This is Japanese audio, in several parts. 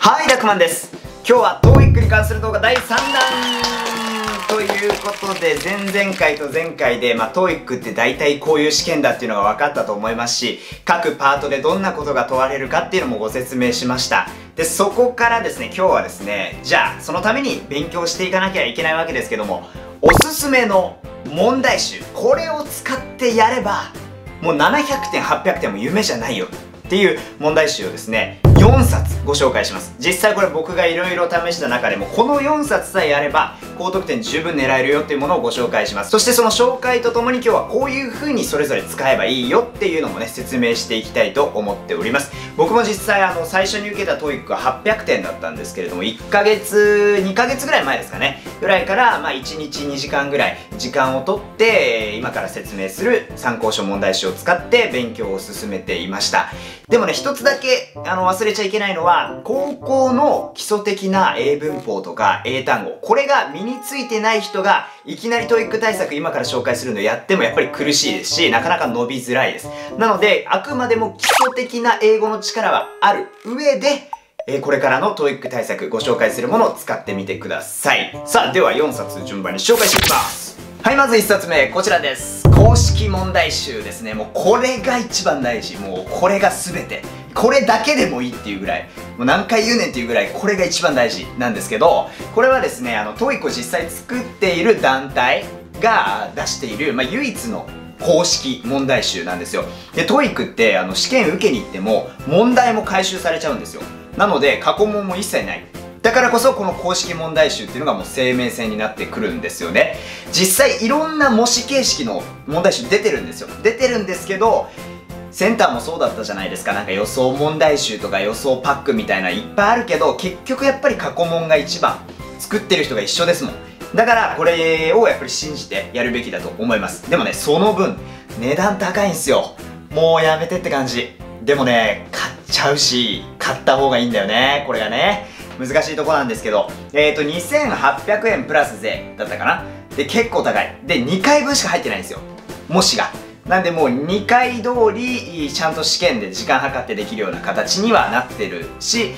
はい、ダクマンです。今日は TOEIC に関する動画第3弾ということで、前々回と前回で、TOEIC って大体こういう試験だっていうのが分かったと思いますし、各パートでどんなことが問われるかっていうのもご説明しました。で、そこからですね、今日はですね、じゃあそのために勉強していかなきゃいけないわけですけども、おすすめの問題集、これを使ってやれば、もう700点、800点も夢じゃないよっていう問題集をですね、4冊ご紹介します。実際これ僕がいろいろ試した中でもこの4冊さえやれば高得点十分狙えるよっていうものをご紹介します。そしてその紹介とともに今日はこういう風にそれぞれ使えばいいよっていうのもね、説明していきたいと思っております。僕も実際最初に受けた TOEIC は800点だったんですけれども、1ヶ月2ヶ月ぐらい前ですかねぐらいから1日2時間ぐらい時間をとって、今から説明する参考書問題集を使って勉強を進めていました。でもね、一つだけ忘れちゃいけないのは、高校の基礎的な英文法とか英単語、これが身についてない人がいきなり TOEIC 対策今から紹介するのやってもやっぱり苦しいですし、なかなか伸びづらいです。なのであくまでも基礎的な英語の力はある上で、これからの TOEIC 対策ご紹介するものを使ってみてください。さあ、では4冊順番に紹介していきます。はい、まず1冊目こちらです。公式問題集ですね。もうこれが一番大事。もうこれが全て、これだけでもいいっていうぐらい、もう何回言うねんっていうぐらいこれが一番大事なんですけど、これはですね、TOEIC を実際作っている団体が出している、唯一の公式問題集なんですよ。で、TOEIC って試験受けに行っても問題も回収されちゃうんですよ。なので過去問も一切ない。だからこそこの公式問題集っていうのがもう生命線になってくるんですよね。実際いろんな模試形式の問題集出てるんですよ。出てるんですけど、センターもそうだったじゃないですか。なんか予想問題集とか予想パックみたいないっぱいあるけど、結局やっぱり過去問が一番、作ってる人が一緒ですもん。だからこれをやっぱり信じてやるべきだと思います。でもね、その分値段高いんすよ。もうやめてって感じ。でもね、買っちゃうし、買った方がいいんだよね。これがね、難しいとこなんですけど、2800円プラス税だったかな。で、結構高い。で、2回分しか入ってないんですよ、模試が。なんでもう2回通りちゃんと試験で時間計ってできるような形にはなってるし、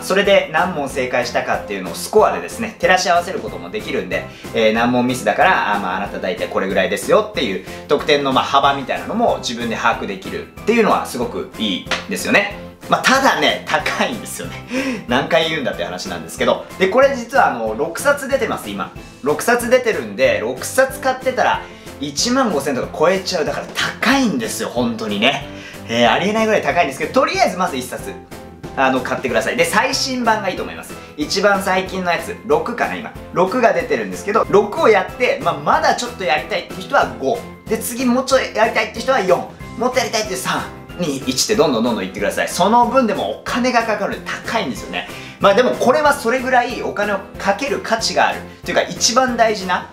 それで何問正解したかっていうのをスコアでですね、照らし合わせることもできるんで、何問ミスだから、あなた大体これぐらいですよっていう得点の幅みたいなのも自分で把握できるっていうのはすごくいいですよね。ただね、高いんですよね。何回言うんだって話なんですけど。で、これ実は6冊出てます、今。6冊出てるんで、6冊買ってたら、15,000円とか超えちゃう。だから高いんですよ、本当にね。ありえないぐらい高いんですけど、とりあえずまず1冊買ってください。で、最新版がいいと思います。一番最近のやつ6かな、今6が出てるんですけど、6をやって、まだちょっとやりたいって人は5で、次もうちょいやりたいって人は4、もっとやりたいって3、2、1ってどんどんいってください。その分でもお金がかかるんで高いんですよね。でもこれはそれぐらいお金をかける価値があるというか、一番大事な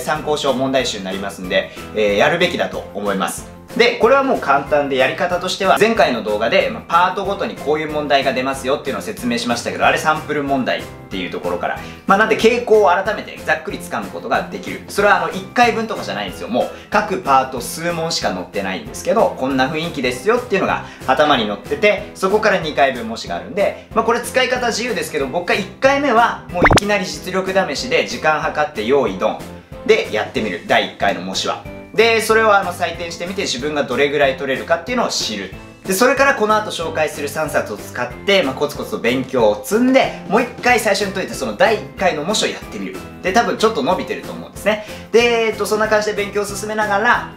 参考書問題集になりますんで、やるべきだと思います。で、これはもう簡単で、やり方としては前回の動画で、パートごとにこういう問題が出ますよっていうのを説明しましたけど、あれサンプル問題っていうところから、なんで傾向を改めてざっくりつかむことができる。それは1回分とかじゃないんですよ。もう各パート数問しか載ってないんですけど、こんな雰囲気ですよっていうのが頭に載ってて、そこから2回分模試があるんで、これ使い方自由ですけど、僕が1回目はもういきなり実力試しで時間計って用意ドンでやってみる。第1回の模試は。で、それを採点してみて自分がどれぐらい取れるかっていうのを知る。で、それからこの後紹介する3冊を使って、コツコツと勉強を積んで、もう1回最初に解いたその第1回の模試をやってみる。で、多分ちょっと伸びてると思うんですね。で、そんな感じで勉強を進めながら、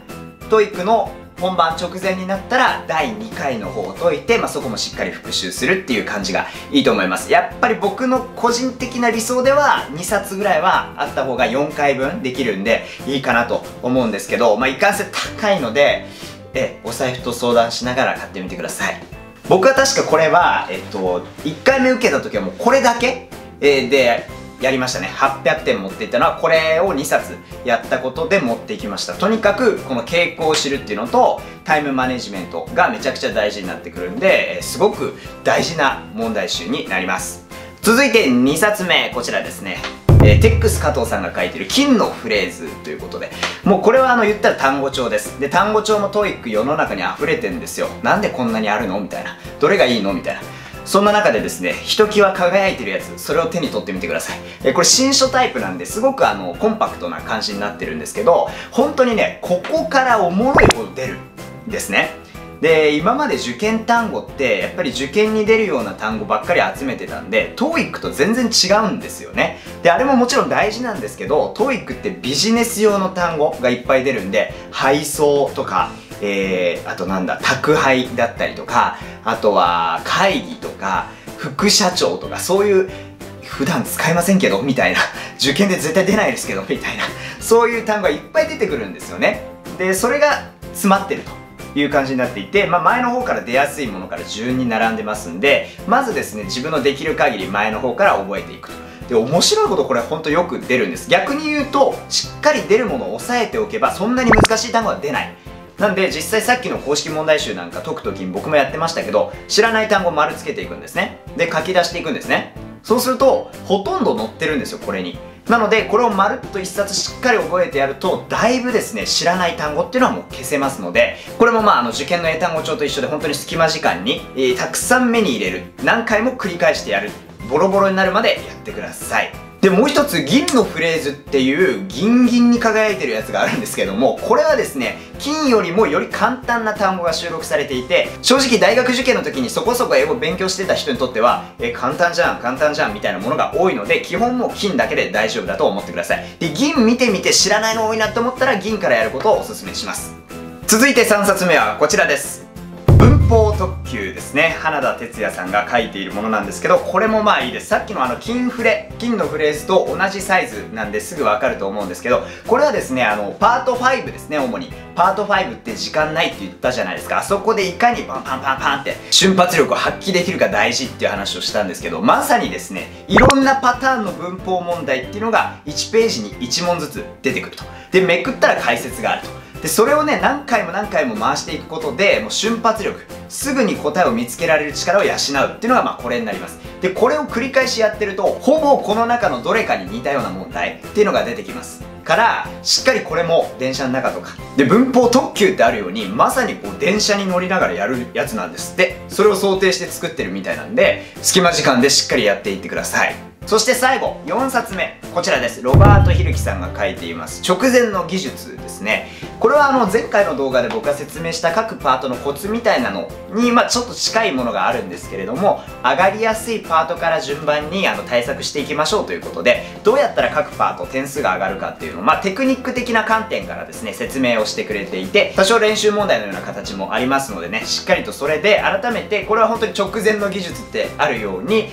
TOEIC の本番直前になったら第2回の方を解いて、そこもしっかり復習するっていう感じがいいと思います。やっぱり僕の個人的な理想では2冊ぐらいはあった方が4回分できるんでいいかなと思うんですけど、いかんせん高いので、お財布と相談しながら買ってみてください。僕は確かこれは、1回目受けた時はもうこれだけ、でやりましたね。800点持っていったのはこれを2冊やったことで持っていきました。とにかくこの傾向を知るっていうのとタイムマネジメントがめちゃくちゃ大事になってくるんで、すごく大事な問題集になります。続いて2冊目こちらですね。テックス加藤さんが書いてる金のフレーズということで、もうこれは言ったら単語帳です。で、単語帳も TOEIC 世の中に溢れてるんですよ。なんでこんなにあるのみたいな、どれがいいのみたいな。そんな中でですね、ひときわ輝いてるやつ、それを手に取ってみてください。これ新書タイプなんですごくコンパクトな感じになってるんですけど、本当にね、ここからおもろいほど出るんですね。で、今まで受験単語ってやっぱり受験に出るような単語ばっかり集めてたんで、TOEIC と全然違うんですよね。で、あれももちろん大事なんですけど、TOEIC ってビジネス用の単語がいっぱい出るんで、配送とか、あとなんだ、宅配だったりとか、あとは会議とか副社長とか、そういう普段使いませんけどみたいな、受験で絶対出ないですけどみたいな、そういう単語がいっぱい出てくるんですよね。で、それが詰まってるという感じになっていて、まあ、前の方から出やすいものから順に並んでますんで、まずですね、自分のできる限り前の方から覚えていくと。で、面白いこと、これほんとよく出るんです。逆に言うと、しっかり出るものを押さえておけばそんなに難しい単語は出ない。なんで、実際さっきの公式問題集なんか解くときに僕もやってましたけど、知らない単語を丸つけていくんですね。で、書き出していくんですね。そうするとほとんど載ってるんですよ、これに。なので、これをまるっと一冊しっかり覚えてやると、だいぶですね、知らない単語っていうのはもう消せますので、これもまあ受験の英単語帳と一緒で、本当に隙間時間に、たくさん目に入れる、何回も繰り返してやる、ボロボロになるまでやってください。で、もう一つ、銀のフレーズっていう、銀銀に輝いてるやつがあるんですけども、これはですね、金よりもより簡単な単語が収録されていて、正直大学受験の時にそこそこ英語勉強してた人にとっては、簡単じゃん、簡単じゃんみたいなものが多いので、基本もう金だけで大丈夫だと思ってください。で、銀見てみて知らないの多いなと思ったら、銀からやることをおすすめします。続いて3冊目はこちらです。文法特急ですね。花田哲也さんが書いているものなんですけど、これもまあいいです。さっきの金フレ、金のフレーズと同じサイズなんですぐわかると思うんですけど、これはですね、パート5ですね、主に。パート5って時間ないって言ったじゃないですか。あそこでいかにパンパンパンパンって瞬発力を発揮できるか大事っていう話をしたんですけど、まさにですね、いろんなパターンの文法問題っていうのが1ページに1問ずつ出てくると。で、めくったら解説があると。で、それをね、何回も何回も回していくことで、もう瞬発力、すぐに答えを見つけられる力を養うっていうのが、まあこれになります。で、これを繰り返しやってると、ほぼこの中のどれかに似たような問題っていうのが出てきます。から、しっかりこれも電車の中とか。で、文法特急ってあるように、まさにこう電車に乗りながらやるやつなんですって。それを想定して作ってるみたいなんで、隙間時間でしっかりやっていってください。そして最後、4冊目。こちらです。ロバート・ヒルキさんが書いています。直前の技術ですね。これは前回の動画で僕が説明した各パートのコツみたいなのに、まあちょっと近いものがあるんですけれども、上がりやすいパートから順番に対策していきましょうということで、どうやったら各パート点数が上がるかっていうのを、まあテクニック的な観点からですね、説明をしてくれていて、多少練習問題のような形もありますのでね、しっかりとそれで改めて、これは本当に直前の技術ってあるように、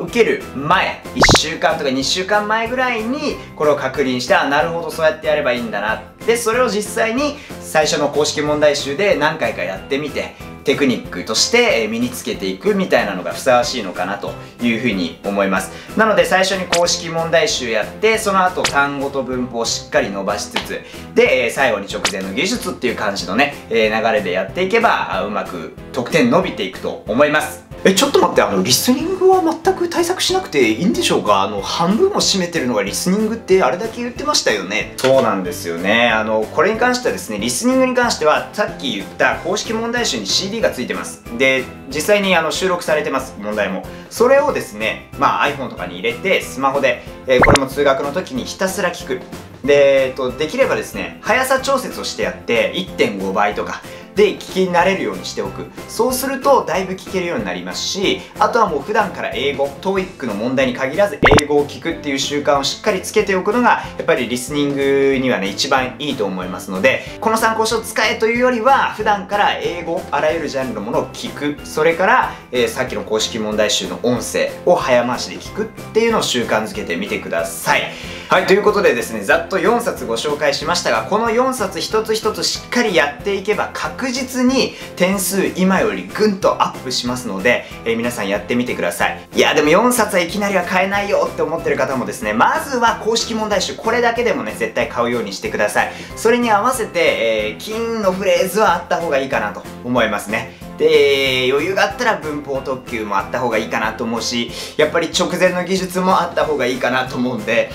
受ける前、1週間とか2週間前ぐらいにこれを確認して、あ、なるほど、そうやってやればいいんだなって。で、それを実際に最初の公式問題集で何回かやってみて、テクニックとして身につけていくみたいなのがふさわしいのかなというふうに思います。なので、最初に公式問題集やって、その後単語と文法をしっかり伸ばしつつ、で、最後に直前の技術っていう感じのね、流れでやっていけば、うまく得点伸びていくと思います。ちょっと待って、リスニングは全く対策しなくていいんでしょうか？半分を占めてるのがリスニングってあれだけ言ってましたよね。そうなんですよね。これに関してはですね、リスニングに関しては、さっき言った公式問題集に CD がついてます。で、実際に収録されてます、問題も。それをですね、まあ iPhone とかに入れて、スマホで、これも通学の時にひたすら聞く。で、できればですね、速さ調節をしてやって、1.5 倍とか、で、聞き慣れるようにしておく。そうすると、だいぶ聞けるようになりますし、あとはもう普段から英語、TOEIC の問題に限らず、英語を聞くっていう習慣をしっかりつけておくのが、やっぱりリスニングにはね、一番いいと思いますので、この参考書を使えというよりは、普段から英語、あらゆるジャンルのものを聞く。それから、さっきの公式問題集の音声を早回しで聞くっていうのを習慣づけてみてください。はい、ということでですね、ざっと4冊ご紹介しましたが、この4冊一つ一つしっかりやっていけば、確実に点数今よりぐんとアップしますので、皆さんやってみてください。いや、でも4冊はいきなりは買えないよって思ってる方もですね、まずは公式問題集、これだけでもね、絶対買うようにしてください。それに合わせて、金のフレーズはあった方がいいかなと思いますね。で、余裕があったら文法特急もあった方がいいかなと思うし、やっぱり直前の技術もあった方がいいかなと思うんで、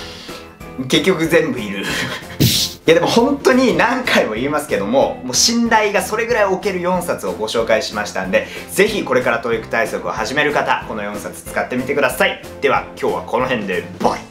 結局全部いる。やでも本当に何回も言いますけども、もう信頼がそれぐらい置ける4冊をご紹介しましたんで、ぜひこれからTOEIC対策を始める方、この4冊使ってみてください。では今日はこの辺でバイ。